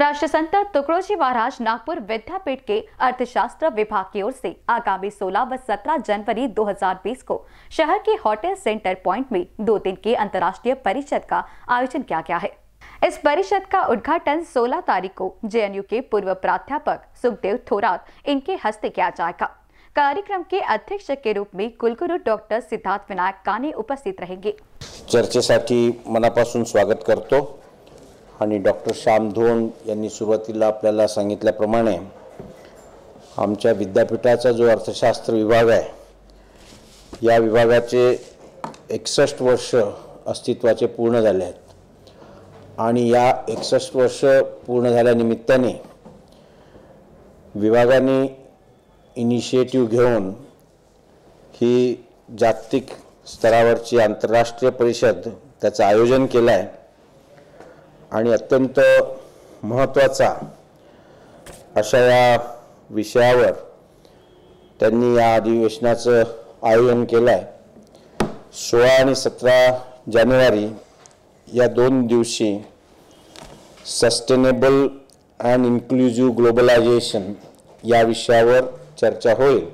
राष्ट्र संत तुकड़ोजी महाराज नागपुर विद्यापीठ के अर्थशास्त्र विभाग की ओर से आगामी 16 व 17 जनवरी 2020 को शहर के होटल सेंटर पॉइंट में 2 दिन के अंतर्राष्ट्रीय परिषद का आयोजन किया गया है। इस परिषद का उद्घाटन 16 तारीख को JNU के पूर्व प्राध्यापक सुखदेव थोरात इनके हस्ते किया जाएगा। कार्यक्रम के अध्यक्ष के रूप में कुलगुरु डॉक्टर सिद्धार्थ विनायक कानी उपस्थित रहेंगे। चर्चेसाठी मनापासून स्वागत करतो आणि डॉक्टर श्यामधोन यांनी सुरुवातीला आपल्याला सांगितल्याप्रमाणे आमच्या विद्यापीठाचा जो अर्थशास्त्र विभाग आहे या विभागाचे 61 वर्ष अस्तित्वाचे पूर्ण झाले आहेत आणि या 61 वर्ष पूर्ण झाल्यानिमित्ताने विभागाने इनिशिएटिव घेऊन ही जागतिक स्तरावरची आंतरराष्ट्रीय परिषद त्याचं आयोजन केलं आहे आणि अत्यंत महत्त्वाचा अशा या विषयावर त्यांनी या अधिवेशनाचं आयोजन केलं आहे। 16 आणि 17 जानेवारी या 2 दिवशी सस्टेनेबल अँड इन्क्लुझिव्ह ग्लोबलायझेशन या विषयावर चर्चा होईल।